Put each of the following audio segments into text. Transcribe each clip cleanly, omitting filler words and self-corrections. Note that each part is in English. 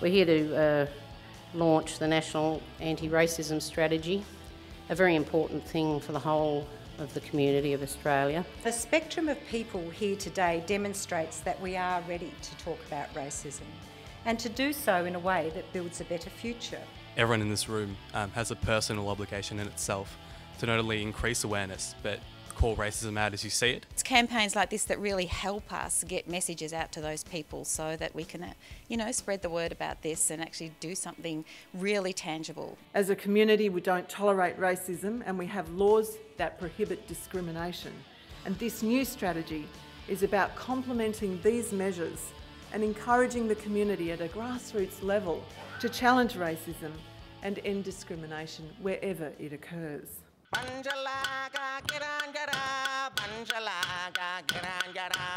We're here to launch the National Anti-Racism Strategy, a very important thing for the whole of the community of Australia. The spectrum of people here today demonstrates that we are ready to talk about racism and to do so in a way that builds a better future. Everyone in this room has a personal obligation in itself to not only increase awareness but call racism out as you see it. It's campaigns like this that really help us get messages out to those people so that we can, you know, spread the word about this and actually do something really tangible. As a community, we don't tolerate racism and we have laws that prohibit discrimination. And this new strategy is about complementing these measures and encouraging the community at a grassroots level to challenge racism and end discrimination wherever it occurs. Banjalaga Giran Gara, Banjalaga Giran Gara.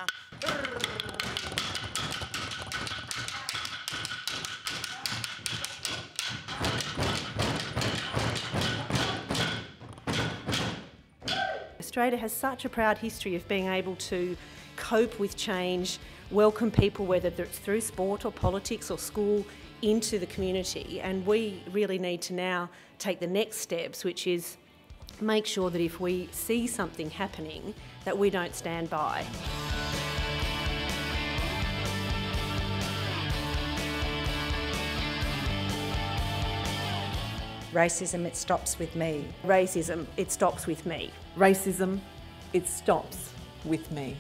Australia has such a proud history of being able to cope with change, welcome people, whether it's through sport or politics or school, into the community. And we really need to now take the next steps, which is make sure that if we see something happening, that we don't stand by. Racism, it stops with me. Racism, it stops with me. Racism, it stops with me.